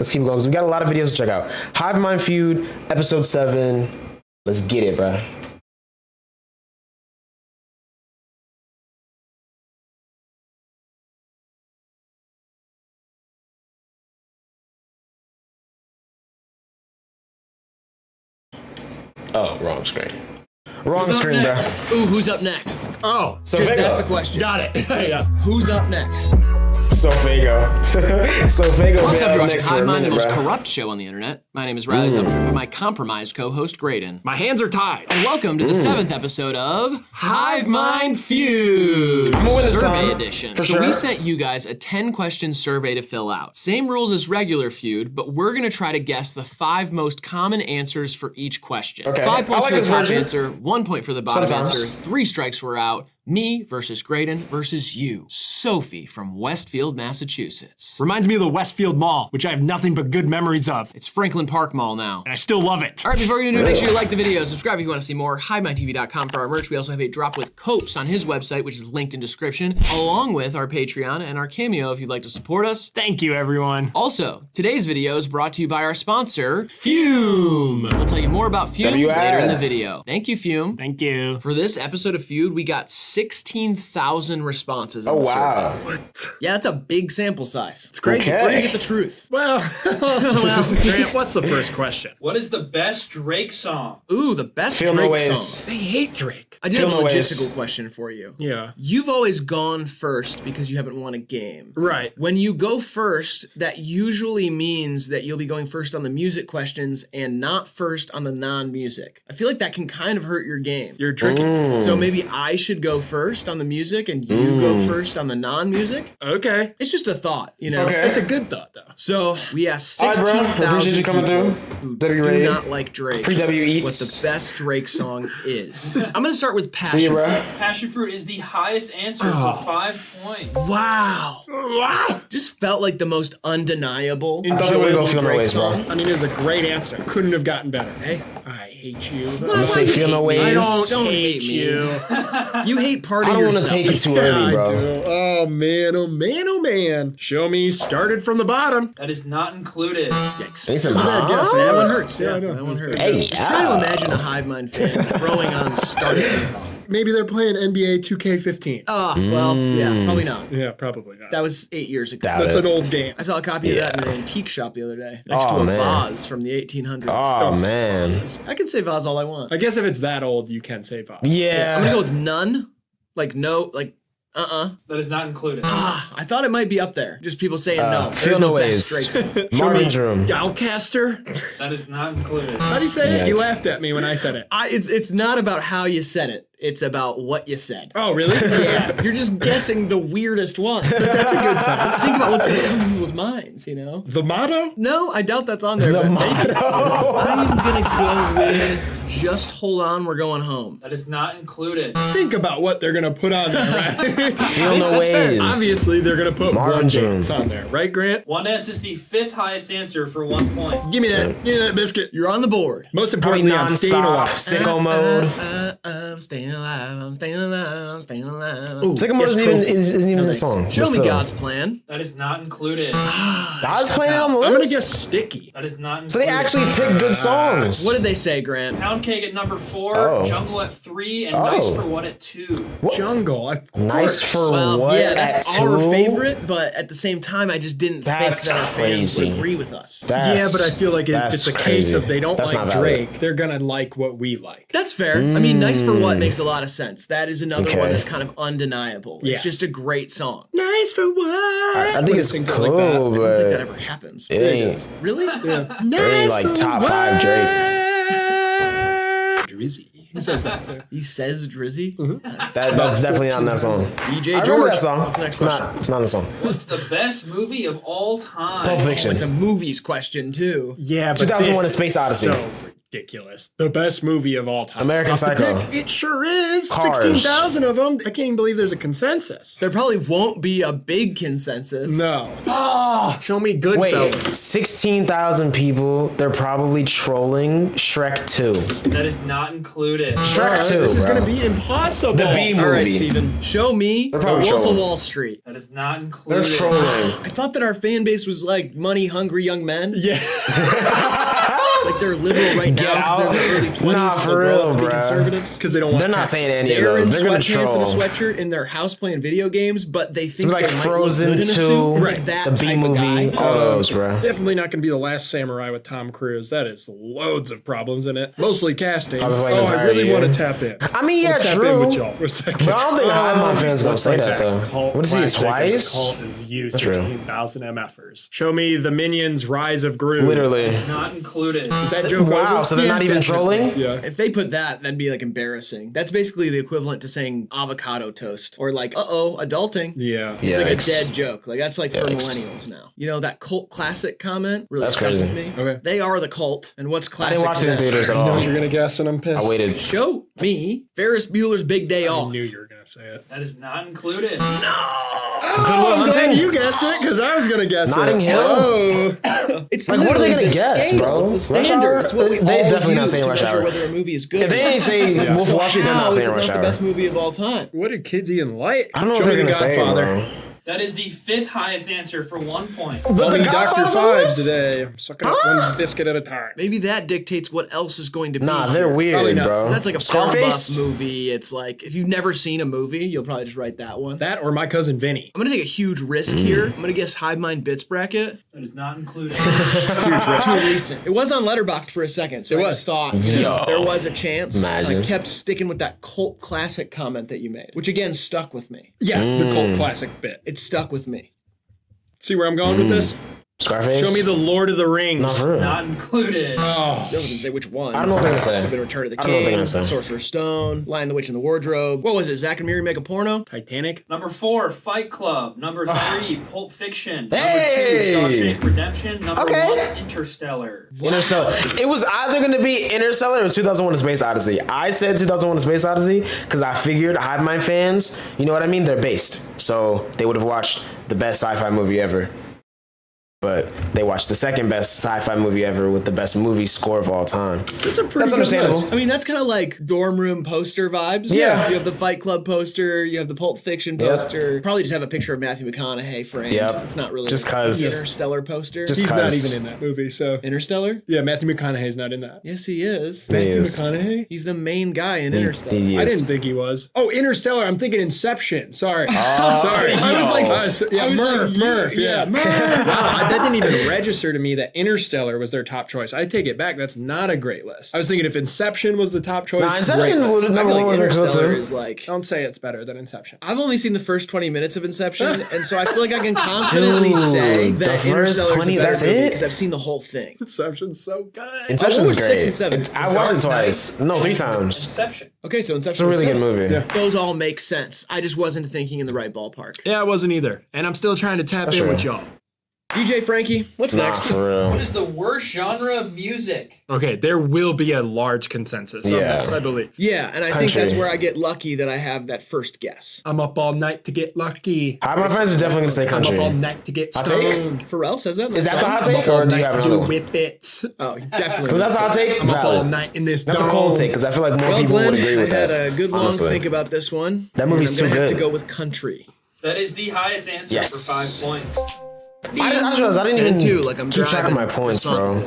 Let's keep going, because we got a lot of videos to check out. Hive Mind Feud, episode 7. Let's get it, bro. Oh, wrong screen. Wrong screen, bro. Ooh, who's up next? Oh, Sofaygo. That's the question. Got it. Yeah. Who's up next? Sofaygo. Sofaygo. What's up, next for I mind the most corrupt show on the internet. My name is Riley Zumford with my compromised co-host Graydon. My hands are tied. And welcome to the 7th episode of Hive Mind Feud. I'm gonna win this survey edition. For sure. We sent you guys a 10-question survey to fill out. Same rules as regular Feud, but we're gonna try to guess the 5 most common answers for each question. Okay. 5 points for the top answer. 1 point for the bottom answer. 3 strikes were out. Me versus Graydon versus you, Sophie from Westfield, Massachusetts. Reminds me of the Westfield Mall, which I have nothing but good memories of. It's Franklin Park Mall now, and I still love it. All right, before we do, make sure you like the video, subscribe if you want to see more. HideMyTV.com for our merch. We also have a drop with Copes on his website, which is linked in description, along with our Patreon and our Cameo if you'd like to support us. Thank you, everyone. Also, today's video is brought to you by our sponsor, Fume. We'll tell you more about Fume later in the video. Thank you, Fume. Thank you. For this episode of Feud, we got 16,000 responses. Oh, wow. What? Yeah, that's a big sample size. It's crazy. Okay. Where do you get the truth? Well, Grant, what's the first question? What is the best Drake song? Ooh, the best Drake song. They hate Drake. I did have a logistical question for you. Yeah. You've always gone first because you haven't won a game. Right. When you go first, that usually means that you'll be going first on the music questions and not first on the non-music. I feel like that can kind of hurt your game. You're drinking. So maybe I should go first on the music and you go first on the non-music. Okay. It's just a thought, you know? Okay. It's a good thought, though. So we asked 16,000 people who do not like Drake what the best Drake song is. I'm going to start with Passion Fruit. Passion Fruit is the highest answer for 5 points. Wow. Wow. Just felt like the most undeniable, enjoyable Drake song. I mean, it was a great answer. Couldn't have gotten better. Hey, I hate you. Well, I don't hate you. You hate part of yourself. I don't want to take it too early, bro. Oh, man, oh, man, oh, man. Show me started from the bottom. That is not included. Yikes. That's a bad guess. That one hurts. Yeah, that one hurts. Hey, try to imagine a Hive Mind fan throwing on started from the bottom. Maybe they're playing NBA 2K15. Oh, well, yeah, probably not. Yeah, probably not. That was 8 years ago. That's an old game. I saw a copy of that in an antique shop the other day. Next to a vase from the 1800s. Oh, man. I can say vase all I want. I guess if it's that old, you can say vase. Yeah. I'm going to go with none. Like, no, like, that is not included. I thought it might be up there. Just people saying no. There's no best Drake. Marvin's Room. Galcaster. That is not included. How do you say it? You laughed at me when I said it. It's not about how you said it. It's about what you said. Oh, really? Yeah. You're just guessing the weirdest ones. That's a good sign. Think about what's in people's minds, you know? The motto? No, I doubt that's on there. The motto. I'm going to go with just hold on, we're going home. That is not included. Think about what they're going to put on there, right? Feel no ways. Fair. Obviously, they're going to put One Dance on there, right, Grant? One Dance is the 5th highest answer for 1 point. Give me that. Give me that biscuit. You're on the board. Most importantly, I'm staying alive. Sicko mode. I'm staying alive, I'm staying alive, I'm staying alive. Ooh, Sycamore isn't even the song. Show me God's Plan. That is not included. God's Plan on the list? I'm going to guess Sticky. That is not included. So they actually picked good songs. What did they say, Grant? Pound Cake at number 4, Jungle at 3, and Nice for What at 2. What? Jungle, of course. Nice for What at 2? Yeah, that's our favorite, but at the same time, I just didn't think that our fans would agree with us. Yeah, but I feel like if it's a case of they don't like Drake, they're going to like what we like. That's fair. I mean, Nice for What makes a lot of sense. That is another one that's kind of undeniable. Yeah. It's just a great song. Nice for what? I think it's cool, like that. But I don't think that ever happens. It really? Yeah. Nice for like top 5 Drake. Drizzy. He says that too. He says Drizzy? That's definitely not in that song. DJ George. That song. What's the next question? It's not in the song. What's the best movie of all time? Pulp Fiction. It's a movies question too. Yeah, but 2001: A Space Odyssey. ridiculous. The best movie of all time. American Psycho. It sure is. 16,000 of them. I can't even believe there's a consensus. There probably won't be a big consensus. No. Oh, show me Goodfellas. Wait, 16,000 people. They're probably trolling Shrek 2. That is not included. Shrek 2. This is going to be impossible. The B movie. All right, Steven. Show me The Wolf of Wall Street. That is not included. They're trolling. I thought that our fan base was like money-hungry young men. Yeah. Like they're liberal right now because they're in their early 20s. Nah, for real, bro. Conservatives because they don't want. They're not saying any of those. They're going to troll. They're in sweatpants and a sweatshirt in their house playing video games, but they think like Frozen 2, right? The B movie, all those, bro. Definitely not going to be The Last Samurai with Tom Cruise. That is loads of problems in it, mostly casting. Oh, I really want to tap in. I mean, yeah, true. But I don't think Hive Mind fans going to say that though. What is it? Twice? Cult is you. 16,000 MFers. Show me the Minions: Rise of Gru. Literally not included. Is that joke over? So they're not even trolling? Yeah. If they put that, that'd be like embarrassing. That's basically the equivalent to saying avocado toast or like, uh-oh, adulting. Yeah. It's like a dead joke. Like that's like for millennials now. You know, that cult classic comment really stuck with me. Okay. They are the cult. And what's classic? I didn't watch it in theaters at all. I know you're going to guess and I'm pissed. I waited. Show me Ferris Bueller's Big Day Off. I knew you were going to say it. That is not included. No. Oh, then you guessed it because I was going to guess Notting Hill. Oh. It's like, what are they going to guess, bro? It's the standard. It's what we all definitely use to measure whether a movie is good. If they ain't saying Wolf of Wall Street, they're not saying Rush Hour. The best movie of all time. What did kids eat in light? I don't know what they're going to say, bro. That is the 5th highest answer for 1 point. But the Dr. Five today. I'm sucking up one biscuit at a time. Maybe that dictates what else is going to be. Nah, they're weird, bro. That's like a Scarface movie. It's like, if you've never seen a movie, you'll probably just write that one. That or My Cousin Vinny. I'm going to take a huge risk here. I'm going to guess Hive Mind Bits Bracket. That is not included. Huge risk. Too recent. It was on Letterboxd for a second, so it was. I thought there was a chance. I kept sticking with that cult classic comment that you made, which again stuck with me. Yeah, the cult classic bit. It stuck with me. See where I'm going with this? Scarface? Show me the Lord of the Rings. Not included. Oh. They didn't say which one. I don't know what they're going to say. Return of the King, Sorcerer's Stone, Lion, the Witch, and the Wardrobe. What was it? Zach and Miri Make a Porno? Titanic. Number 4, Fight Club. Number 3, Pulp Fiction. Hey! Number 2, Shawshank Redemption. Number 1, Interstellar. Wow. Interstellar. It was either going to be Interstellar or 2001 A Space Odyssey. I said 2001 A Space Odyssey because I figured Hive Mind fans, you know what I mean? They're based. So they would have watched the best sci-fi movie ever. But they watched the second best sci-fi movie ever with the best movie score of all time. That's a pretty good understandable. List. I mean, that's kind of like dorm room poster vibes. Yeah. You have the Fight Club poster. You have the Pulp Fiction poster. Yep. Probably just have a picture of Matthew McConaughey framed. Yeah. It's not really just cause Interstellar poster. Just He's not even in that movie. So Interstellar. Yeah, Matthew McConaughey's not in that. Yes, he is. Matthew McConaughey. He's the main guy in Interstellar. I didn't think he was. Oh, Interstellar. I'm thinking Inception. Sorry. Oh, sorry. No. I was like, Murph. Yeah, Murph. Yeah. That didn't even register to me that Interstellar was their top choice. I take it back. That's not a great list. I was thinking if Inception was the top choice, Inception would have never won. Interstellar is like, don't say it's better than Inception. I've only seen the first 20 minutes of Inception, and so I feel like I can confidently say that Interstellar is better because I've seen the whole thing. Inception's so good. Inception's great. 6 and 7. I watched it twice. No, 3 times. Inception. Okay, so Inception is a really good movie. Yeah. Those all make sense. I just wasn't thinking in the right ballpark. Yeah, I wasn't either. And I'm still trying to tap in with y'all. DJ Frankie, what's next? For real. What is the worst genre of music? Okay, there will be a large consensus on this, I believe. Yeah, and I think that's where I get lucky that I have that first guess. I'm up all night to get lucky. My friends are definitely gonna say country. I'm up all night to get stoned. Pharrell says that. Is that the hot take, or do you have another one? Whip it. Oh, definitely. Because that's a hot take. I'm up all night in this. That's a cold take because I feel like more people would agree with that. I had a good long think about this one. That movie's too good. I'm gonna have to go with country. That is the highest answer for 5 points. I just realized I didn't even keep track of my points, bro.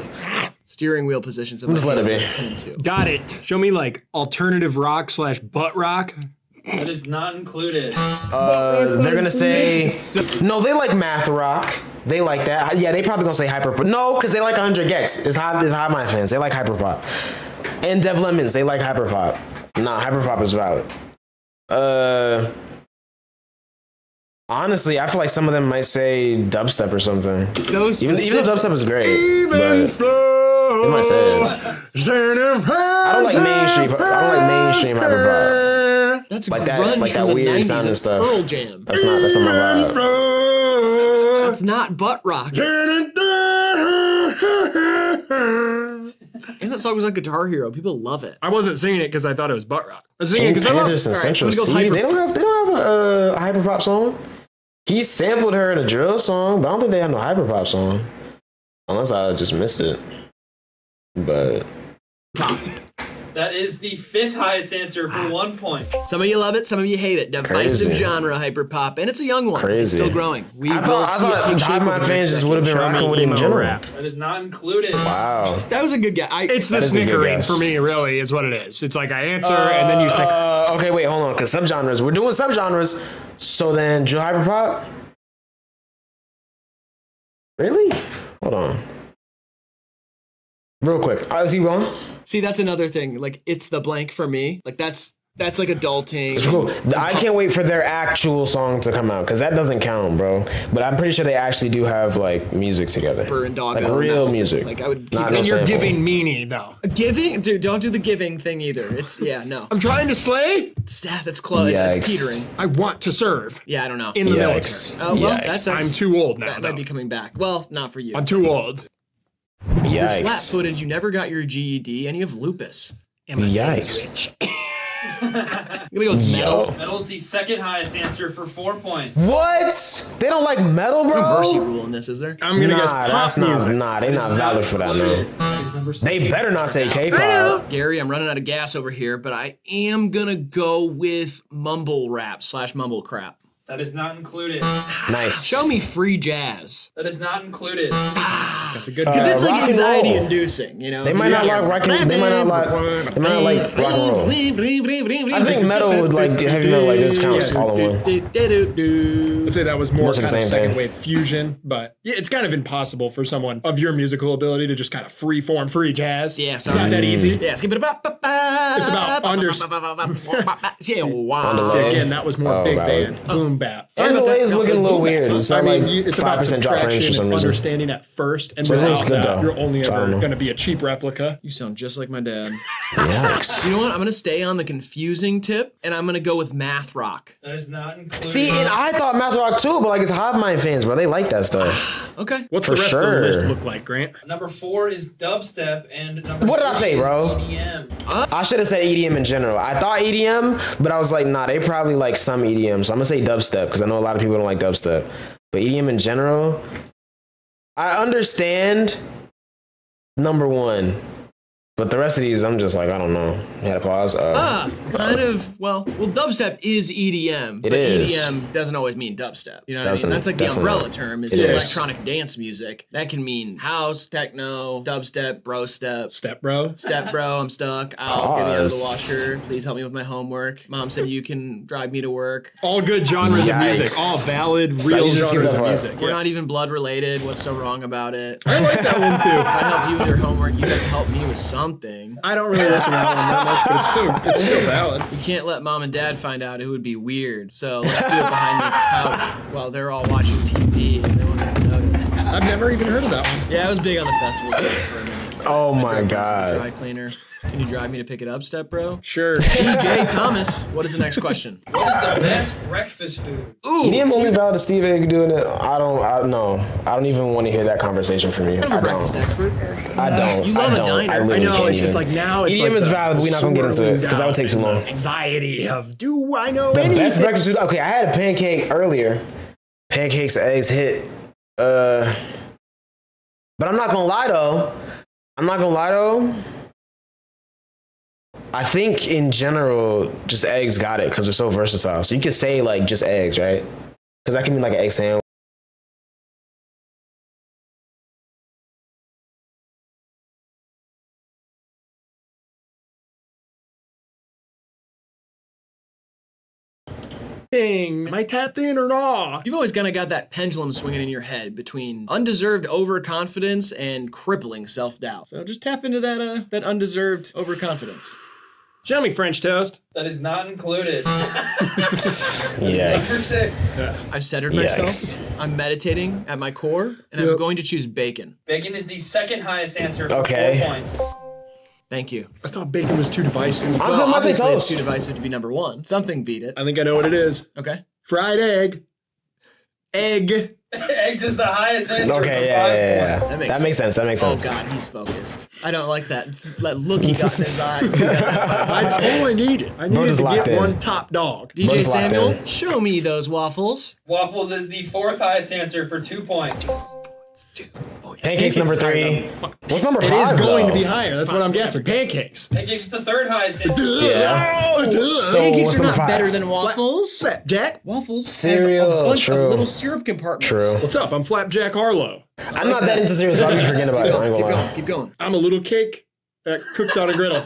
Steering wheel positions. Just let it be. Got it. Show me like alternative rock / butt rock. That is not included. They're gonna say no. They like math rock. They like that. Yeah, they probably gonna say hyperpop. No, because they like 100 Gex. It's Hive Mind fans. They like hyperpop. And Dev Lemons. They like hyperpop. Nah, hyperpop is valid. Honestly, I feel like some of them might say dubstep or something. Even though dubstep is great, they might say it. I don't like mainstream hyperpop. That's like that, weird sound and stuff. Pearl Jam. That's not my vibe. That's not butt rock. And that's song was on Guitar Hero. People love it. I wasn't singing it because I thought it was butt rock. I was singing it because I love it. Right, they don't have a hyperpop song. He sampled her in a drill song, but I don't think they have no hyperpop song. Unless I just missed it. But... That is the 5th highest answer for 1 point. Some of you love it, some of you hate it. Divisive genre, hyperpop, and it's a young one. Crazy. It's still growing. We will see it take shape. My fans just would have been rocking with him gym rap. That is not included. Wow. That was a good guess. It's the snickering for me, really, is what it is. It's like I answer and then you snicker. Okay, wait, hold on, because subgenres. We're doing subgenres. So then, drill hyperpop? Really? Hold on. Real quick, is he wrong? See, that's another thing. Like, it's the blank for me. Like, that's like adulting. Cool. I can't wait for their actual song to come out because that doesn't count, bro. But I'm pretty sure they actually do have like music together. And dog like real music. Like I would. Keep and you're giving meanie though. Giving, dude. Don't do the giving thing either. It's yeah, no. I'm trying to slay. That's close. It's teetering. I want to serve. Yeah, I don't know. In the military. Oh well, that's. I'm too old now. That might be coming back. Well, not for you. I'm too old. Yikes. You're flat-footed, you never got your GED, and you have lupus. And my yikes. Rich. I'm gonna go with metal. Metal's the 2nd highest answer for 4 points. What? They don't like metal, bro? No mercy rule in this, is there? I'm gonna guess pop music. Nah, they're not valid for that, man. They better not say K-pop. Gary, I'm running out of gas over here, but I am gonna go with mumble rap / mumble crap. That is not included. Nice. Show me free jazz. That is not included. Because it's like anxiety-inducing, you know. They might not like rock and roll. They might not like rock and roll. I think metal would like heavy metal like this counts all in one. I'd say that was more kind of second wave fusion, but yeah, it's kind of impossible for someone of your musical ability to just kind of free form free jazz. Yeah, it's not that easy. Yeah, it's about under. Yeah, again, that was more big band. Boom. And the way is looking a little weird. It's not like 5% drop range for some reason. Understanding at first, and without that, you're only ever going to be a cheap replica. You sound just like my dad. Yikes. You know what? I'm going to stay on the confusing tip, and I'm going to go with math rock. That is not included. See, and I thought math rock too, but like it's Hive Mind fans, bro. They like that stuff. Okay. What's the rest of the list look like, Grant? Number 4 is dubstep, and number 3 is EDM. What did I say, bro? EDM. I should have said EDM in general. I thought EDM, but I was like, nah, they probably like some EDM, so I'm going to say dubstep. Because I know a lot of people don't like dubstep, but EDM in general, I understand number 1, but the rest of these, I'm just like, I don't know. You had a pause. Kind of. Well, dubstep is EDM, but EDM doesn't always mean dubstep. You know what I mean? That's like the umbrella term is electronic dance music. That can mean house, techno, dubstep, bro step. Step bro? Step bro, I'm stuck. I'll get me out of the washer. Please help me with my homework. Mom said you can drive me to work. All good genres of music. All valid, real genres of music. We're not even blood related. What's so wrong about it? I like that one too. If I help you with your homework, you have to help me with something. I don't really listen to that one that much, but it's still valid. You can't let mom and dad find out. It would be weird. So let's do it behind this couch while they're all watching TV and no one will notice. I've never even heard of that one. Yeah, I was big on the festival circuit for a minute. Oh my god. Dry cleaner. Can you drive me to pick it up, step bro? Sure. DJ Thomas, what is the next question? What is the best breakfast food? Ooh. EDM only valid to Steve A doing it. I don't know. I don't even want to hear that conversation from you. I'm a breakfast expert. I don't. You love a diner. I know. It's just like now it's EDM like is valid. We're not going to get into it because that would take too long. Anxiety of do I know anything? Best breakfast food. Okay, I had a pancake earlier. Pancakes, eggs, hit. But I'm not going to lie though. I think in general, just eggs got it because they're so versatile. So you could say like just eggs, right? Because that can mean like an egg sandwich. Thing. Am I tapped in or not? You've always kind of got that pendulum swinging in your head between undeserved overconfidence and crippling self-doubt. So just tap into that that undeserved overconfidence. Show me French toast. That is not included. Yes. I've centered myself. Yikes. I'm meditating at my core, and I'm going to choose bacon. Bacon is the 2nd highest answer for 4 points. Thank you. I thought bacon was too divisive. Well, obviously it's too divisive to be number 1. Something beat it. I think I know what it is. Okay. Fried egg. Egg. Eggs is the highest answer. Okay, yeah. That makes sense. That makes sense. Oh god, he's focused. I don't like that. That look he got in his eyes. That's all I needed. I needed to get one top dog. DJ Samuel, show me those waffles. Waffles is the fourth highest answer for 2 points. Dude. Oh, yeah. Pancakes number three. What's number five? It is going to be higher. That's what I'm guessing. Pancakes. Pancakes is the third highest. Yeah. No! So pancakes are not better than waffles. Flapjack waffles. Cereal. A bunch of little syrup compartments. True. What's up? I'm Flapjack Harlow. I'm not that into cereal, so I'm just forgetting about it. Keep going. I'm a little cake cooked on a griddle.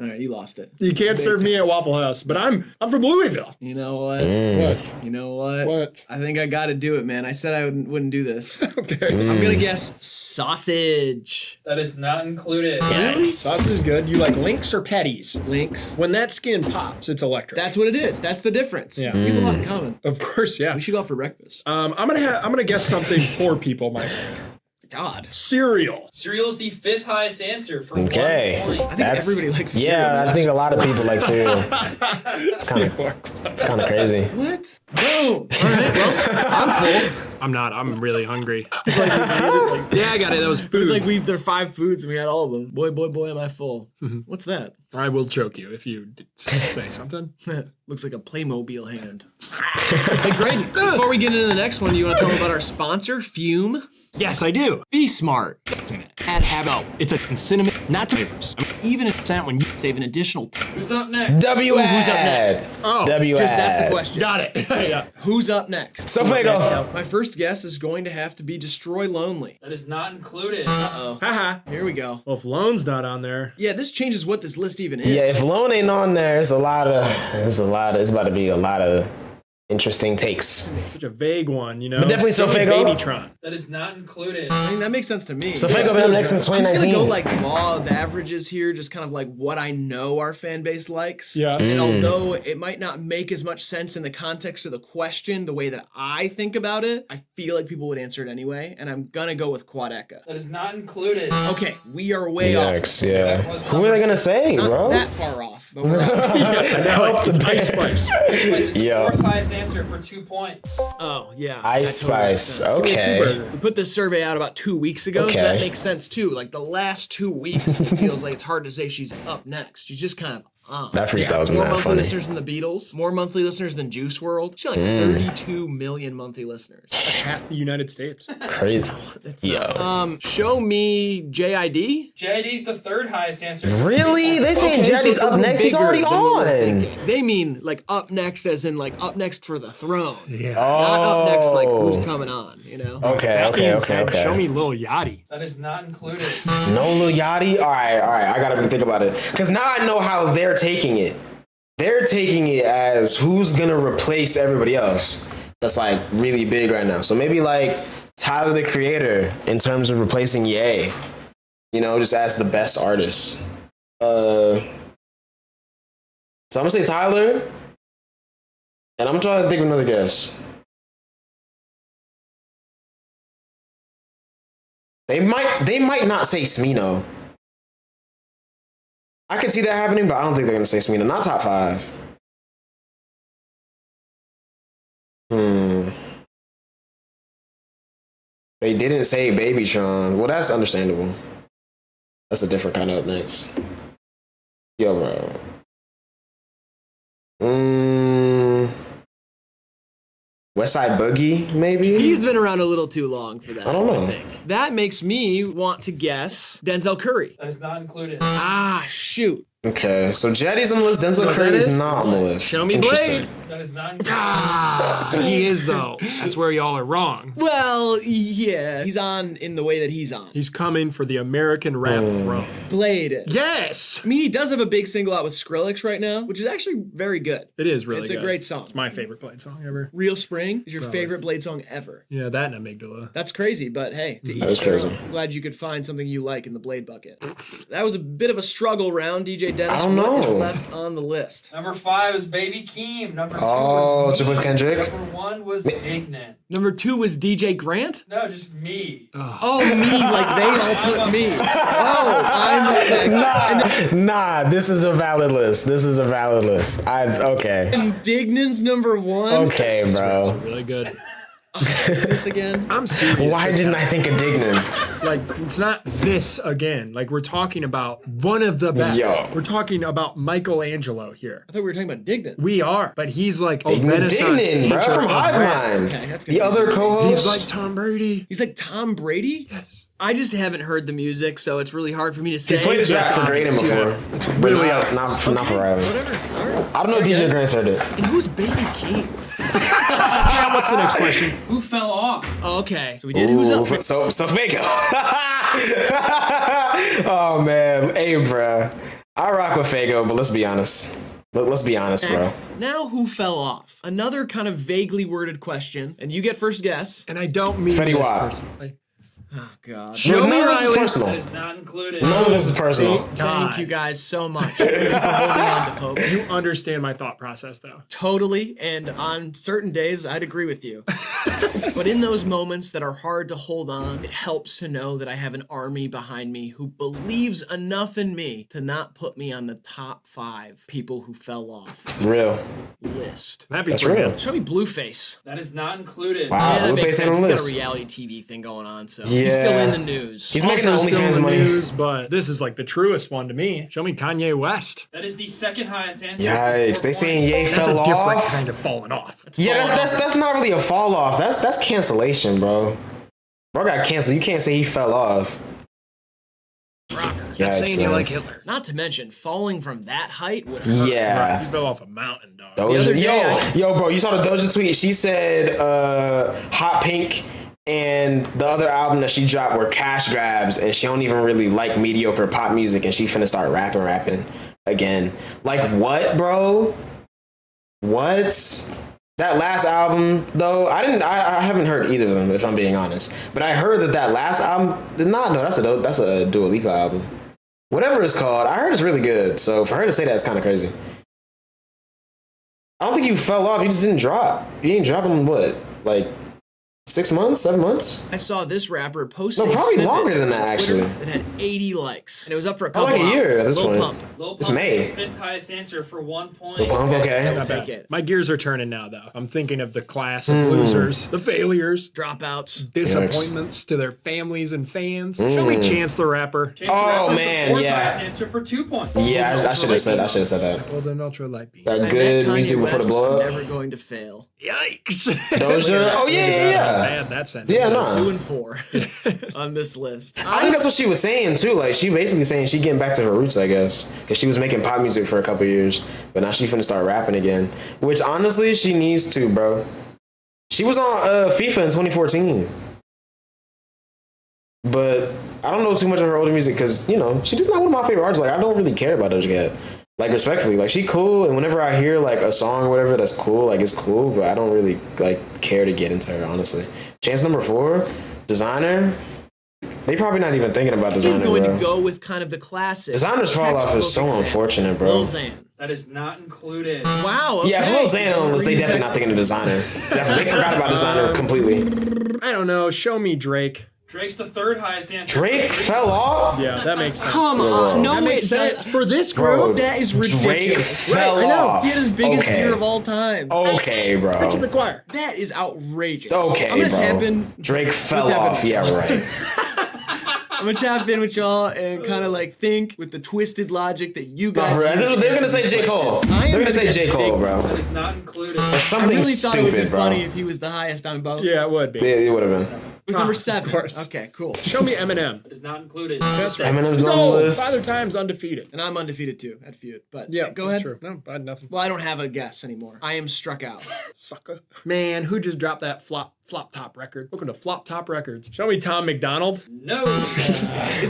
All right, you lost it. You can't serve me at Waffle House, but I'm from Louisville. You know what? What? You know what? What? I think I got to do it, man. I said I wouldn't do this. Okay. I'm going to guess sausage. That is not included. Yes. Sausage is good. You like links or patties? Links. When that skin pops, it's electric. That's what it is. That's the difference. Yeah. We have a lot in common. Of course, yeah. We should go out for breakfast. I'm going to guess something poor people might like. God. Cereal. Cereal is the fifth highest answer for 1 point. I think everybody likes cereal. Yeah, I think a lot of people like cereal. It's kind of crazy. What? Boom. All right, well, I'm full. I'm not. I'm really hungry. Yeah, I got it. That was food. It was like there are 5 foods and we had all of them. Boy, boy, boy, am I full. What's that? I will choke you if you say something. Looks like a Playmobil hand. Hey, Graydon, before we get into the next one, you want to tell them about our sponsor, Fume? Yes, I do. Be smart. At Habo. It's a cinnamon, not to flavors. I mean, even if it's not when you save an additional. Who's up next? Who's up next? Oh, that's the question. Got it. Yeah. Who's up next? Sofaygo. My first guess is going to have to be Destroy Lonely. That is not included. Uh-oh. Haha. Here we go. Well, if Lone's not on there. Yeah, this changes what this list even is. Yeah, if Lone ain't on there, it's about to be a lot of interesting takes. Such a vague one, you know. But definitely Sofaygo. Babytron. That is not included. I mean, that makes sense to me. Sofaygo been up next since 2019. I'm just gonna go like law of averages here, just kind of like what I know our fan base likes. Yeah. And although it might not make as much sense in the context of the question, the way that I think about it, I feel like people would answer it anyway. And I'm gonna go with Quadeca. That is not included. Okay, we are way off. Yeah. Who are they gonna say, not bro? That far off. But we're off. Yeah, like the Ice Spice. Yeah. Answer for 2 points. Oh yeah, Ice Spice. Okay. We put this survey out about 2 weeks ago, so that makes sense too. Like the last 2 weeks, it feels like it's hard to say she's up next. She's just kind of on. That freestyle was more monthly listeners than the Beatles. More monthly listeners than Juice WRLD. She had like 32 million monthly listeners. That's half the United States. Crazy. No, that's not. Show me JID. JID's the third highest answer. Really? They saying JID's up next? He's already on. They mean like up next as in like up next for the throne. Yeah. Not up next like who's coming on, you know? Okay. Show me Lil Yachty. That is not included. No Lil Yachty? All right. I gotta think about it. Because now I know how they're taking it. They're taking it as who's gonna replace everybody else that's like really big right now. So maybe like Tyler the Creator in terms of replacing Ye, you know, just as the best artist. So I'm gonna say Tyler, and I'm trying to think of another guess. They might not say Smino. I could see that happening, but I don't think they're gonna say Smino. Not top 5. They didn't say Babytron. Well, that's understandable. That's a different kind of up next. Yo, bro. Westside Boogie, maybe? He's been around a little too long for that, I don't know. I think. That makes me want to guess Denzel Curry. That is not included. Ah, shoot. Okay, so Jetty's on the list, Denzel Curry's not on the list. Show me Blade. That is not included. Ah, he is though. That's where y'all are wrong. Well, yeah, he's on in the way that he's on. He's coming for the American rap throne. Blade is. Yes! I mean, he does have a big single out with Skrillex right now, which is actually very good. It is really good. It's a great song. It's my favorite Blade song ever. Real Spring is your favorite Blade song ever. Yeah, that and Amygdala. That's crazy, but hey, to each their own. I'm glad you could find something you like in the Blade bucket. That was a bit of a struggle round, DJ Dennis. I don't know. What is left on the list? Number 5 is Baby Keem. Number 2 was me. Kendrick. Number 1 was Dignan. Number 2 was DJ Grant? No, just me. Me, like they all put me. Nah, this is a valid list. Okay. And Dignan's number 1. Okay, bro. Really good. This again? I'm serious. Why didn't I think of Dignan? Like, it's not this again. Like, we're talking about one of the best. Yo. We're talking about Michelangelo here. I thought we were talking about Dignan. We are, but he's like Dignan, Renaissance Dignan, bro, from Hive Mind. Okay, that's the other co-host. He's like Tom Brady. He's like Tom Brady? Yes. I just haven't heard the music, so it's really hard for me to say. He's played his rap for Drayden before. It's really out. Not for Riley. Whatever. Right. I don't know if DJ Grant said it. And who's Baby Keem? What's the next question? Who fell off? Oh, okay. So we did. Ooh, who's up? So Sofaygo. Oh, man. Hey, bruh. I rock with Faygo, but let's be honest. Let's be honest, next, bro. Now, who fell off? Another kind of vaguely worded question, and you get first guess. And I don't mean Fetty this person. Oh, God. Show me this is personal. That is not included. No, this is personal. Thank you guys so much. Thank you for holding on to hope. You understand my thought process, though. Totally, and on certain days, I'd agree with you. But in those moments that are hard to hold on, it helps to know that I have an army behind me who believes enough in me to not put me on the top 5 people who fell off. Real. List. That's real. Show me Blueface. That is not included. Wow, yeah, that Blueface ain't on the list. He's got a reality TV thing going on, so... Yeah. He's still in the news. He's making OnlyFans money. News, but this is like the truest one to me. Show me Kanye West. That is the second highest answer. Yikes! They saying Ye fell off. That's a different kind of falling off. Yeah, that's not really a fall off. That's cancellation, bro. Bro got canceled. You can't say he fell off. Rocker. That's saying you like Hitler. Not to mention falling from that height would hurt. Yeah. Right. You fell off a mountain, dog. The other day, yo, bro, you saw the Doja tweet? She said, "Hot Pink." And the other album that she dropped were cash grabs, and she don't even really like mediocre pop music, and she finna start rapping again. Like, what, bro? What? That last album, though, I haven't heard either of them, if I'm being honest. But I heard that last album, no, that's a Dua Lipa album. Whatever it's called, I heard it's really good. So for her to say that is kind of crazy. I don't think you fell off. You just didn't drop. You ain't dropping what, like 6 months, 7 months? I saw this rapper post probably longer than that, actually. It had 80 likes, and it was up for a couple like a year at this point. Lil Pump. It's May. The 5th highest answer for 1 point. Lil Pump, okay. I'll take it. My gears are turning now, though. I'm thinking of the class of losers, the failures, dropouts, disappointments to their families and fans. Show me Chance the Rapper. Chance the Rapper, man, the 4th highest answer for 2 points. Yeah, I should have said that. Golden Ultralight Beat. That good music before the blow up. I'm never going to fail. Yikes. Doja. Oh, yeah. Bad, that sentence. Yeah, no. 2 and 4 on this list. I think that's what she was saying too. Like, she basically saying she getting back to her roots, I guess, because she was making pop music for a couple years, but now she finna start rapping again. Which honestly, she needs to, bro. She was on FIFA in 2014, but I don't know too much of her older music because you know she's just not one of my favorite artists. Like, I don't really care about Doja Cat. Like, respectfully, like, she cool, and whenever I hear like a song or whatever that's cool, like, it's cool, but I don't really like care to get into her, honestly. Chance number 4, Designer. They probably not even thinking about Designer. They're going to go with kind of the classic. Designer's fall off is so unfortunate, bro. Lil Xan. That is not included. Wow. Okay. Yeah, Lil Xan on the list, they definitely not thinking of Designer. Definitely, they forgot about Designer completely. I don't know. Show me Drake. Drake's the 3rd highest answer. Drake fell off? Yeah, that makes sense. Come on, no way. For this group, bro, that is ridiculous. Drake fell off. He had his biggest year of all time. Okay, bro. Preach to the choir. That is outrageous. Okay, I'm gonna tap in. Drake fell off. Yeah, right. I'm gonna tap in with y'all and kind of like think with the twisted logic that you guys. Bro, this is what they're gonna say, J. Cole. They're gonna say J. Cole, bro. That is not included. There's something stupid, bro. I really thought it would be funny if he was the highest on both. Yeah, it would be. Yeah, it would have been. It was number 7. Of course. Okay, cool. Show me Eminem. That is not included. That's right. Eminem's on the list. Father Time's undefeated, and I'm undefeated too at Feud. But yeah, go ahead. True. No, I had nothing. Well, I don't have a guess anymore. I am struck out. Sucker. Man, who just dropped that flop top record? Welcome to Flop Top Records. Show me Tom McDonald. No. Is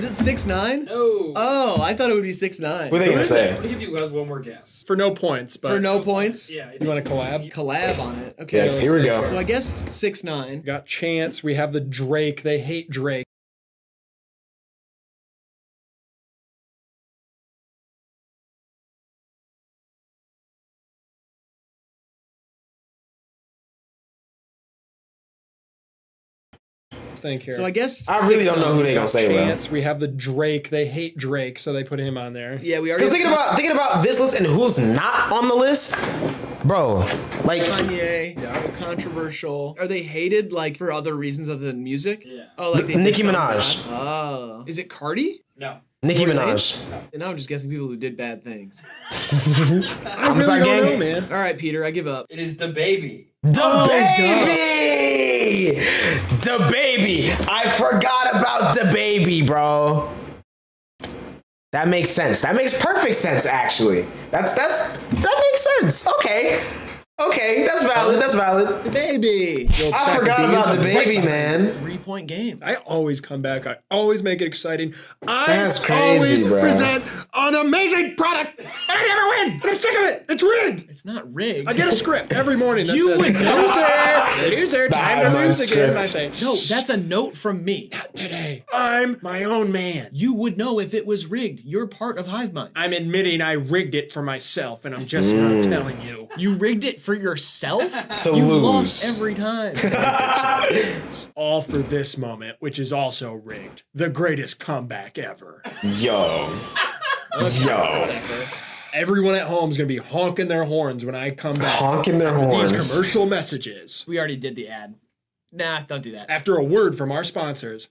it 6ix9ine? No. Oh, I thought it would be 6ix9ine. What are they gonna say? I'm gonna give you guys one more guess. For no points, but for no points. Yeah. You want to collab? Collab on it. Okay. Yes, here we go. So I guess 6ix9ine. Got Chance. We have the Drake. They hate Drake. Thing here. So I guess I really don't know who they gonna say. Chance. We have the Drake. They hate Drake, so they put him on there. Yeah, we already. Because thinking about this list and who's not on the list, Bro, like Kanye, that was controversial. Are they hated like for other reasons other than music? Yeah. Oh, like they Nicki Minaj. Oh, is it Cardi? No. Nicki Minaj. And now I'm just guessing people who did bad things. I'm really don't know, man. All right, Peter, I give up. It is DaBaby. DaBaby! DaBaby. I forgot about DaBaby, bro. That makes sense. That makes perfect sense, actually. That makes sense. Okay. Okay, that's valid. That's valid. DaBaby. I forgot about DaBaby, man. 3-point game. I always come back. I always make it exciting. I always present an amazing product, and I never win. But I'm sick of it. It's rigged. It's not rigged. I get a script every morning. That you would know. Loser, time to lose again. I say no. That's a note from me. Not today. I'm my own man. You would know if it was rigged. You're part of Hive Mind. I'm admitting I rigged it for myself, and I'm just not telling you. You rigged it for yourself? You lose every time. All for this moment, which is also rigged. The greatest comeback ever. Yo. Yo. Everyone at home is going to be honking their horns when I come back. Honking their horns. These commercial messages. We already did the ad. Nah, don't do that. After a word from our sponsors.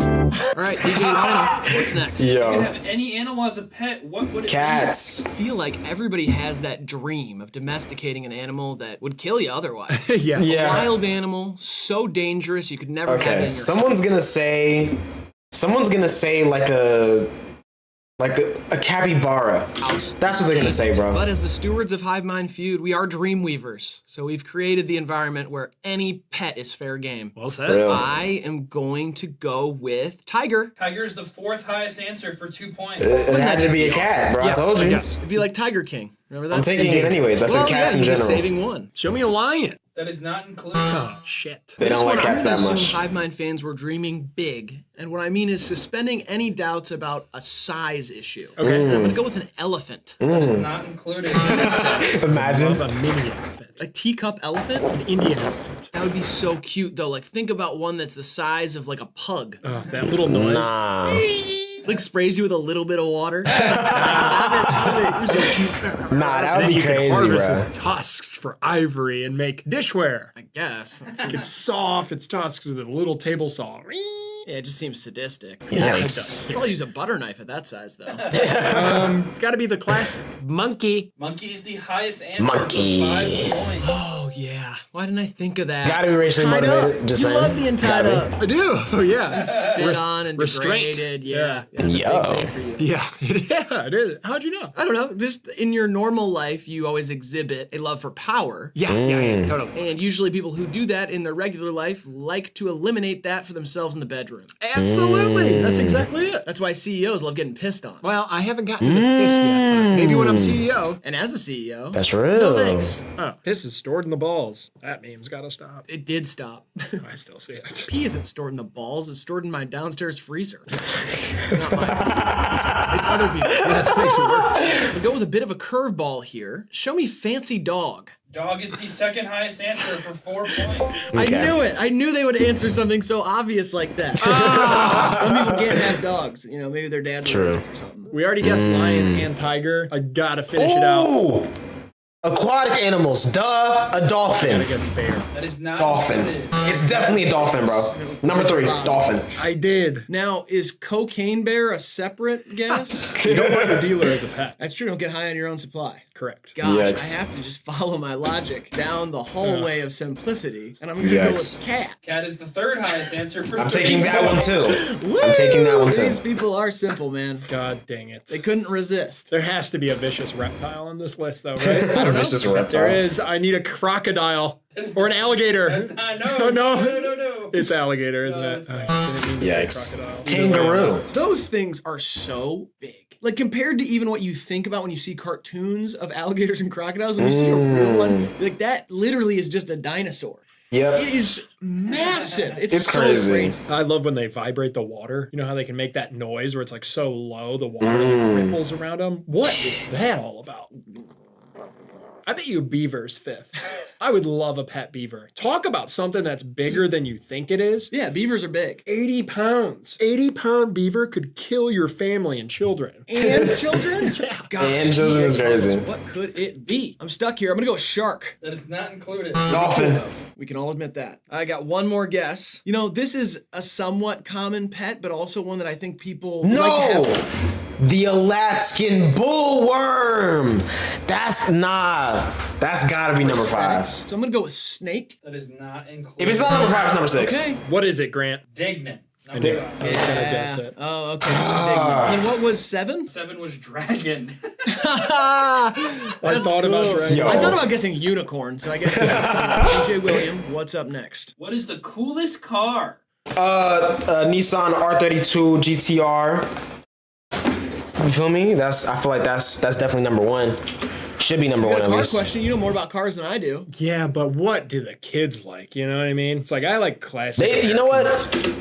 All right, DJ Lionel, what's next? Yo. If you could have any animal as a pet, what would it be? Cats. I feel like everybody has that dream of domesticating an animal that would kill you otherwise. Yeah. A wild animal, so dangerous you could never have it in your someone's going to say, like a capybara. That's what they're gonna say, bro. But as the stewards of Hive Mind Feud, we are dream weavers. So we've created the environment where any pet is fair game. Well said. Real. I am going to go with tiger. Tiger is the 4th highest answer for 2 points. It had to be a cat, bro. Yeah. I told you. It'd be like Tiger King. Remember that? I'm taking it anyways. I said cats in general. Saving one. Show me a lion. That is not included. Oh, shit. They don't like cats that much. Hive Mind fans were dreaming big, and what I mean is suspending any doubts about a size issue. Okay. And I'm going to go with an elephant. That is not included. Imagine. A mini elephant. A teacup elephant? An Indian elephant. That would be so cute, though. Like, think about one that's the size of, like, a pug. Oh, that little noise. Nah. Like sprays you with a little bit of water. Stop it. Nah, that would be crazy, bro. You can harvest his tusks for ivory and make dishware. I guess. You can saw off its tusks with a little table saw. Yeah, it just seems sadistic. Yes. Yeah, probably use a butter knife at that size, though. It's got to be the classic. Monkey. Monkey is the highest answer. Monkey. For 5 points. Oh yeah. Why didn't I think of that? Got to be racially motivated. Just you saying. Love being tied up. I do. Oh yeah. And spit on and degraded. Yeah. Yo. Yeah. Yeah. It is. How'd you know? I don't know. Just in your normal life, you always exhibit a love for power. Yeah. Yeah. Totally. And usually, people who do that in their regular life like to eliminate that for themselves in the bedroom. Absolutely. That's exactly it. That's why CEOs love getting pissed on. Well, I haven't gotten to piss yet. Maybe when I'm CEO. And as a CEO. That's real. No thanks. Oh, piss is stored in the balls. That meme's got to stop. It did stop. I still see it. Pee isn't stored in the balls. It's stored in my downstairs freezer. It's not mine. It's other people. That makes it worse. We'll go with a bit of a curveball here. Show me fancy dog. Dog is the 2nd highest answer for 4 points. Okay. I knew it. I knew they would answer something so obvious like that. Some people can't have dogs. You know, maybe their dad's true or something. We already guessed lion and tiger. I gotta finish it out. Aquatic animals. Duh. A dolphin. I guess bear. That is not dolphin. It's definitely a dolphin, bro. Number 3, dolphin. I did. Now, is cocaine bear a separate guess? You don't want your dealer as a pet. That's true. Don't get high on your own supply. Correct. Gosh, yikes. I have to just follow my logic down the hallway of simplicity, and I'm going to go with cat. Cat is the 3rd highest answer for I'm taking that one, too. Woo! I'm taking that one, too. These people are simple, man. God dang it. They couldn't resist. There has to be a vicious reptile on this list, though, right? I don't know. Vicious reptile. There is. I need a crocodile. Or an alligator. That's not, no. It's alligator, isn't it? Yikes. Kangaroo. Those things are so big. Like, compared to even what you think about when you see cartoons of alligators and crocodiles, when you see a real one, like, that literally is just a dinosaur. Yep. It is massive. It's so crazy. I love when they vibrate the water. You know how they can make that noise where it's, like, so low, the water like, ripples around them? What is that all about? I bet you beaver's 5th. I would love a pet beaver. Talk about something that's bigger than you think it is. Yeah, beavers are big. 80 pounds. 80-pound beaver could kill your family and children. And children? Yeah. Gosh, and children is crazy. What could it be? I'm stuck here. I'm going to go shark. That is not included. Dolphin. We can all admit that. I got one more guess. You know, this is a somewhat common pet, but also one that I think people like to have. The Alaskan bullworm. That's that's gotta be number 5. So I'm gonna go with snake. That is not included. If it's not number 5, it's number 6. Okay. What is it, Grant? Dignan. I was gonna guess it. Oh, okay. And what was 7? 7 was dragon. I thought about guessing unicorn, so I guess DJ William, what's up next? What is the coolest car? Nissan R32 GTR. You feel me? I feel like that's definitely number 1. Should be number 1 at least. Question. You know more about cars than I do. Yeah, but what do the kids like? You know what I mean? It's like I like classic. You know what?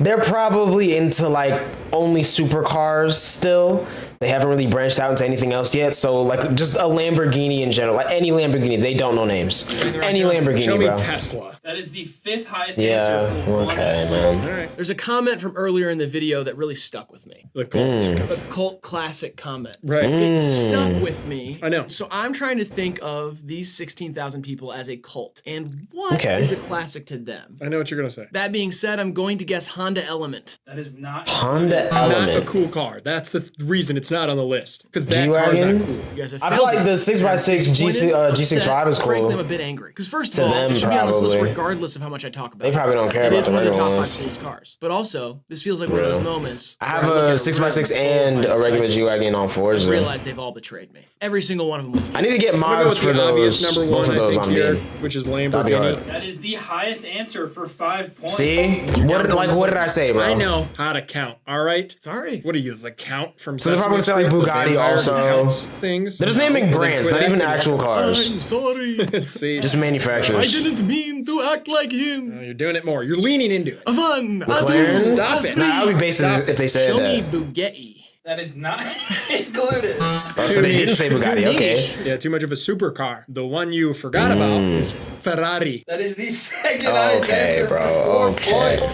They're probably into like only supercars still. They haven't really branched out into anything else yet. So like just a Lamborghini in general, like any Lamborghini. They don't know names. Any Lamborghini, show me Tesla. That is the 5th highest answer. Yeah. Okay, man. All right. There's a comment from earlier in the video that really stuck with me. The cult. A cult classic comment. Right. It stuck with me. I know. So I'm trying to think of these 16,000 people as a cult, and what is a classic to them? I know what you're gonna say. That being said, I'm going to guess Honda Element. That is not Honda Element. Not a cool car. That's the reason it's not on the list, because that car's not cool. I feel like the 6x6 G65 is cool. Frankly, I'm a bit angry because first of all, it should be on this list regardless of how much I talk about it. They probably don't care about it. It is one of the top 5 coolest cars, but also this feels like one of those moments. I have a 6x6 and a regular G-Wagon on Forza. I realize they've all betrayed me. Every single one of them. I need to get mods for those. Both of those on me, which is Lamborghini. That is the highest answer for 5 points. See, what did I say, bro? I know how to count. All right. Sorry. What are you, the count from? So I'm selling Bugatti also. Things. They're just naming brands, not even actual cars. I'm sorry. See, just manufacturers. I didn't mean to act like him. No, you're doing it more. You're leaning into it. Avon, McLaren? Stop it. Nah, I would be basing it if they said that. Show me Bugatti. That is not included. So they didn't say Bugatti, okay. Yeah, too much of a supercar. The one you forgot about is Ferrari. That is the 2nd highest answer. Okay, bro.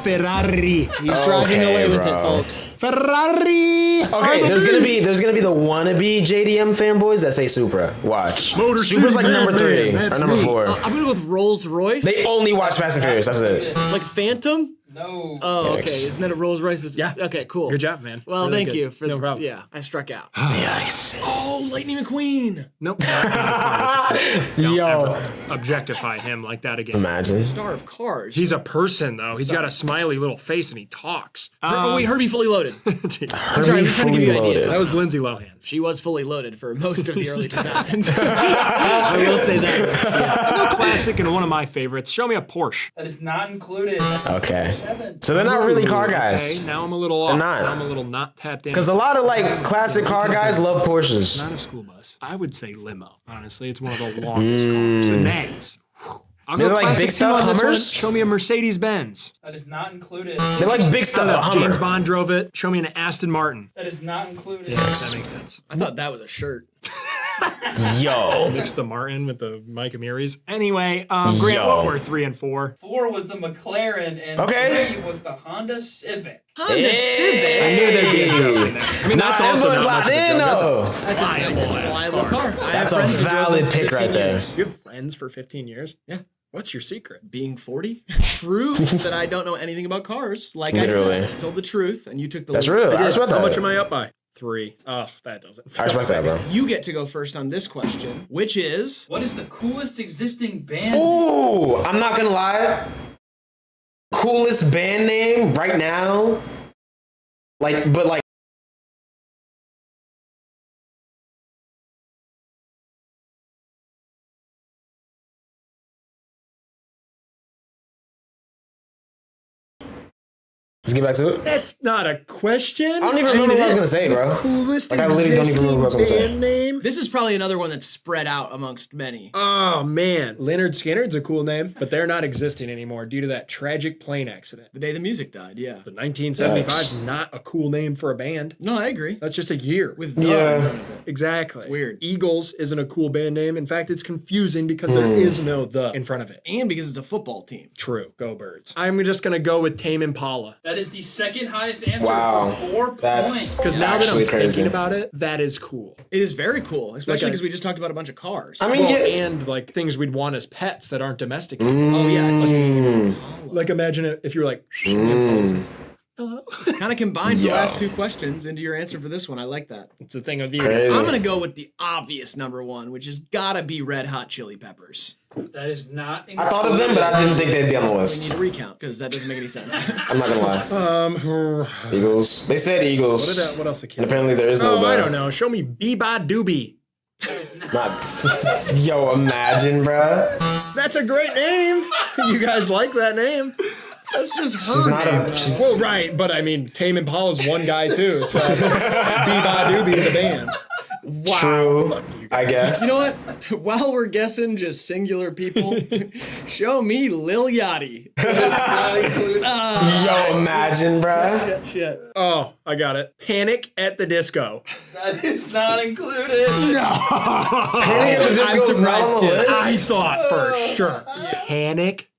Ferrari. He's driving away with it, folks. Ferrari. Okay, there's gonna be the wannabe JDM fanboys that say Supra. Watch. Motor Supra's like number 3 or number 4. I'm gonna go with Rolls Royce. They only watch Fast and Furious. That's it. Like Phantom. No. Oh, okay. Isn't that a Rolls Royce? Yeah. Okay, cool. Good job, man. Well, really thank you. For no problem. Yeah, I struck out. Yikes. Oh, Lightning McQueen. Nope. Don't ever objectify him like that again. Imagine. He's the star of Cars. He's a person, though. He's got a smiley little face, and he talks. Oh, wait, Herbie Fully Loaded. I'm sorry, I'm just trying to give you ideas. That was Lindsay Lohan. She was fully loaded for most of the early 2000s. I will say that. Yeah. A classic and one of my favorites. Show me a Porsche. That is not included. Okay. So they're not really car guys. Okay, now I'm a little off. They're not. Now I'm a little not tapped in. Because a lot of like classic car guys love Porsches. Not a school bus. I would say limo. Honestly, it's one of the longest cars. And that is. They're like big stuff, Hummers. Show me a Mercedes-Benz. That is not included. They're like big stuff, a Hummer. James Bond drove it. Show me an Aston Martin. That is not included. Yeah, that makes sense. I thought that was a shirt. Yo. Mix the Martin with the Mike Amiris. Anyway, Grant, what were 3 and 4? 4 was the McLaren, and 3 was the Honda Civic. Honda Civic? I knew there'd be a joke in there. I mean, that's also not much of a joke. That's a reliable car. That's a valid pick right there. You have friends for 15 years? Yeah. What's your secret? Being 40? Proof that I don't know anything about cars. Like literally. I said, I told the truth, and you took the lead. That's real. How much am I up by? 3. Oh, that doesn't. I respect that, bro. You get to go first on this question, which is what is the coolest existing band? Ooh, I'm not gonna lie. Coolest band name right now, like, but like. Let's get back to it. That's not a question. I don't even remember what I was going to say, bro. Coolest like, I literally don't even remember what I was going to say. Name. This is probably another one that's spread out amongst many. Oh, man. Lynyrd Skynyrd's a cool name, but they're not existing anymore due to that tragic plane accident. The day the music died, yeah. The 1975's not a cool name for a band. No, I agree. That's just a year. With Exactly. It's weird. Eagles isn't a cool band name. In fact, it's confusing because there is no the in front of it. And because it's a football team. True. Go Birds. I'm just going to go with Tame Impala. That is the second highest answer for 4 points. Because now that I'm thinking about it, that is cool. It is very cool, especially because we just talked about a bunch of cars. I mean, and like things we'd want as pets that aren't domesticated. Oh, yeah. Like imagine if you were like, hello. Kind of combined the last two questions into your answer for this one. I like that. It's a thing of beauty. Crazy. I'm going to go with the obvious number one, which has got to be Red Hot Chili Peppers. That is not incredible. I thought of them, but I didn't think they'd be on the list. We need to recount, because that doesn't make any sense. I'm not going to lie. Eagles. They said Eagles. What else? And apparently there is no... I don't know. Show me Beabadoobee. Yo, imagine, bro. That's a great name. You guys like that name. That's just her name. Well, right, but I mean, Tame Impala's one guy too, so Beabadoobee is a band. Wow. True, I guess. You know what? While we're guessing just singular people, show me Lil Yachty. Yo, imagine, bro. Shit. Oh, I got it. Panic at the Disco. That is not included. No. Panic at the Disco is not on the list. I thought for sure. Panic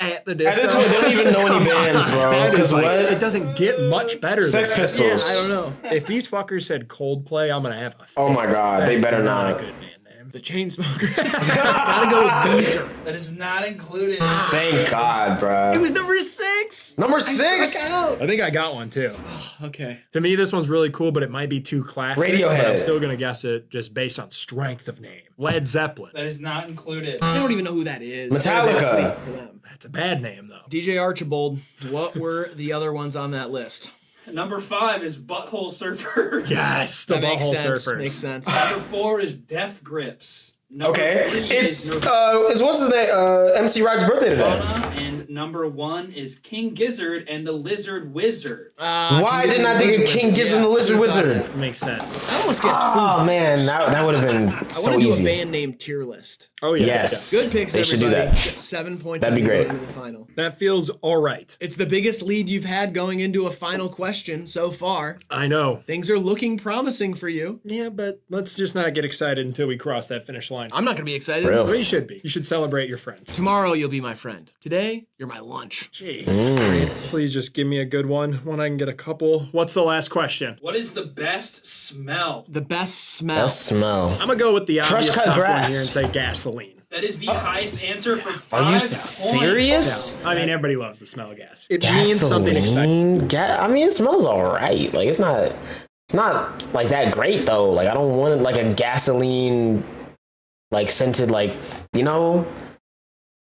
at the Disco. At this point, they don't even know any bands, bro. Because like, it doesn't get much better. Sex Pistols. Yeah, I don't know. If these fuckers said Coldplay, I'm gonna have a. Oh my god, they better not. A good band name. The Chainsmokers. Gotta go with Weezer. That is not included. Thank God, bro. It was number 6. Number 6. I think I got one too. Okay. To me, this one's really cool, but it might be too classic. Radiohead. But I'm still gonna guess it just based on strength of name. Led Zeppelin. That is not included. I don't even know who that is. Metallica. For them. That's a bad name, though. DJ Archibald, what were the other ones on that list? Number 5 is Butthole Surfers. Yes, the Butthole Surfers. Makes sense. Number 4 is Death Grips. Number it's what's his name? MC Rod's birthday today. And number 1 is King Gizzard and the Lizard Wizard. Why didn't I think of King Gizzard and the Lizard Wizard? Makes sense. I almost guessed Fume. Oh man, that would have been so easy. I want to do a band named Tier List. Oh yeah. Yes. Good picks. They should do that. 7 points. That'd be great. The final. That feels all right. It's the biggest lead you've had going into a final question so far. I know. Things are looking promising for you. Yeah, but let's just not get excited until we cross that finish line. I'm not gonna be excited. Really? Well, you should be. You should celebrate your friends. Tomorrow you'll be my friend. Today you're my lunch. Jeez. Please just give me a good one. One I can get a couple. What's the last question? What is the best smell? The best smell. Best smell. I'm gonna go with the obvious top one here and say gasoline. That is the highest answer for 5 Are you serious? No. I mean, everybody loves the smell of gas. It means something exciting. I mean, it smells all right. Like it's not like that great though. Like I don't want like a gasoline. Like scented, like, you know,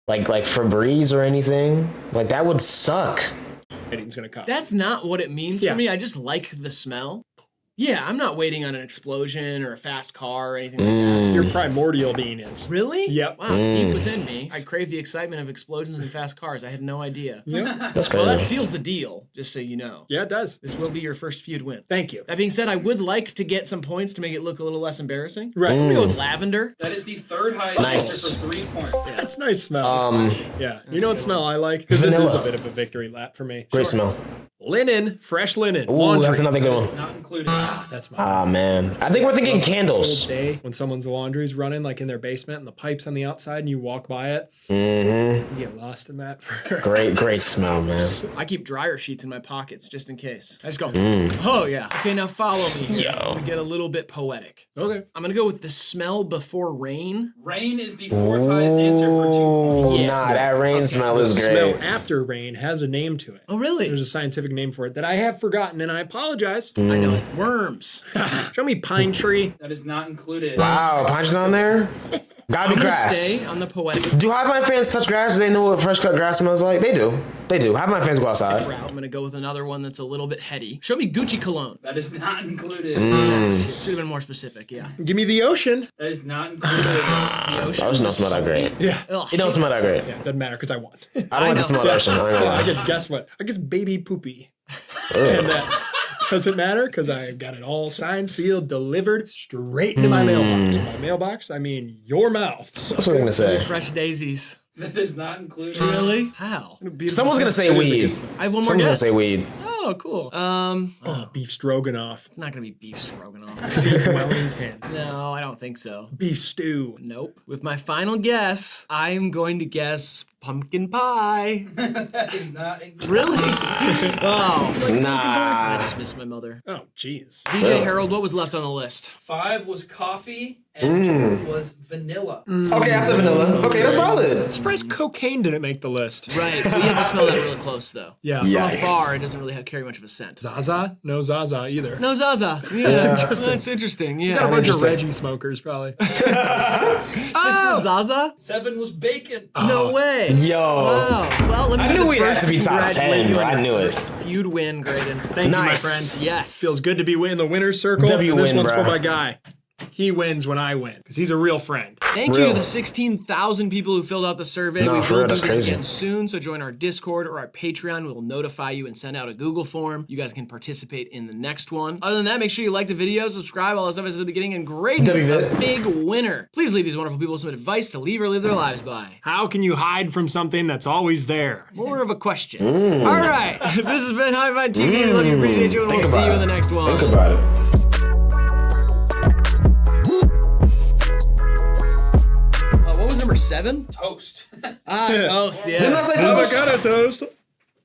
like Febreze or anything. Like that would suck. It's gonna come. That's not what it means for me. I just like the smell. Yeah, I'm not waiting on an explosion or a fast car or anything like that. Your primordial being is. Really? Yep. Wow, deep within me, I crave the excitement of explosions and fast cars. I had no idea. Yep. That's crazy. Well, that seals the deal, just so you know. Yeah, it does. This will be your first feud win. Thank you. That being said, I would like to get some points to make it look a little less embarrassing. Right. I'm gonna go with lavender. That is the third highest answer for 3 points. Yeah. That's nice smell. Yeah. You know what smell I like? Because this is a bit of a victory lap for me. Great smell. Linen, fresh linen. Ooh, that's another good one. Not included. That's my. Ah, man. I think we're thinking candles. Day when someone's laundry's running, like in their basement, and the pipe's on the outside, and you walk by it, you get lost in that. Great smell, man. I keep dryer sheets in my pockets just in case. I just go, oh yeah. Okay, now follow me. Yo. We get a little bit poetic. Okay. I'm gonna go with the smell before rain. Rain is the fourth highest answer for 2 points. Yeah. Nah, that rain smell is great. The smell after rain has a name to it. Oh, really? There's a scientific name for it that I have forgotten, and I apologize. I know it. Worms. Show me pine tree. That is not included. Wow, pine tree's on there? Gotta be grass. Stay on the poetic. Do Hive Mind fans touch grass? Do they know what fresh cut grass smells like? They do. They do. Hive Mind fans go outside. I'm gonna go with another one that's a little bit heady. Show me Gucci cologne. That is not included. Shit, should have been more specific. Yeah. Give me the ocean. That is not included. The ocean. Ocean don't smell that great. Yeah. It don't smell that great. Yeah. Doesn't matter because I won. I want to smell ocean. I could guess what. I guess baby poopy. And doesn't matter because I got it all signed, sealed, delivered straight into my mailbox. By mailbox, I mean your mouth. So that's what I'm going to say. Fresh daisies. That is not included. Really? How? Someone's going to say weed. I have one more guess. Someone's going to say weed. Oh. Oh, cool. Beef stroganoff. It's not going to be beef stroganoff. Beef Wellington. No, I don't think so. Beef stew. Nope. With my final guess, I am going to guess pumpkin pie. That is not incredible. Really? Oh, like nah. I just missed my mother. Oh, jeez. DJ Harold, what was left on the list? 5 was coffee. And 2 was vanilla. Okay, I said vanilla. Okay, that's valid. I'm surprised cocaine didn't make the list. Right, we had to smell that really close though. Yeah. Yikes. From afar, it doesn't really carry much of a scent. Zaza? No Zaza either. No Zaza. Yeah. That's interesting. That's interesting, yeah. You got a bunch of Reggie smokers probably. 6 was Zaza? 7 was bacon. Oh. No way. Yo. Wow. Well, let me I knew we had to be top 10, bro. I knew it. You'd win, Graydon. Thank you, my friend. Yes. Feels good to be in the winner's circle. This one's for my guy. He wins when I win, because he's a real friend. Thank you to the 16,000 people who filled out the survey. We will do this again soon, so join our Discord or our Patreon. We'll notify you and send out a Google form. You guys can participate in the next one. Other than that, make sure you like the video, subscribe, all that stuff is at the beginning, and great big winner. Please leave these wonderful people some advice to leave or live their lives by. How can you hide from something that's always there? More of a question. All right, this has been Hive Mind TV. We love you, appreciate you, and we'll see you in the next one. Think about it. Number 7? Toast. Toast, yeah. Didn't I say toast? I got a toast.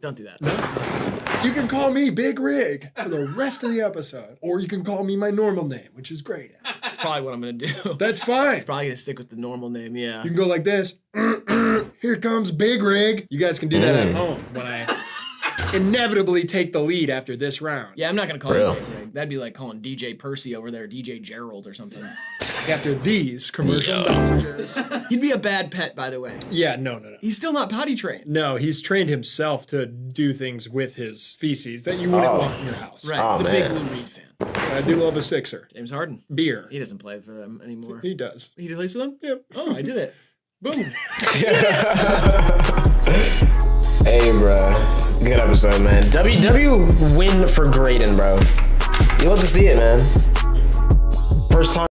Don't do that. You can call me Big Rig for the rest of the episode, or you can call me my normal name, which is great. That's probably what I'm going to do. That's fine. Probably going to stick with the normal name, yeah. You can go like this. Here comes Big Rig. You guys can do that at home when I inevitably take the lead after this round. Yeah, I'm not going to call you Big Rig. That'd be like calling DJ Percy over there, DJ Gerald or something. After these commercial messages. He'd be a bad pet, by the way. Yeah, no. He's still not potty trained. No, he's trained himself to do things with his feces that you wouldn't want in your house. Right, he's a big Lou Reed fan. I do love a Sixer. James Harden. Beer. He doesn't play for them anymore. He does. He plays for them? Yep. Oh, I did it. Boom. Hey, bro. Good episode, man. WW win for Graydon, bro. You love to see it, man. First time.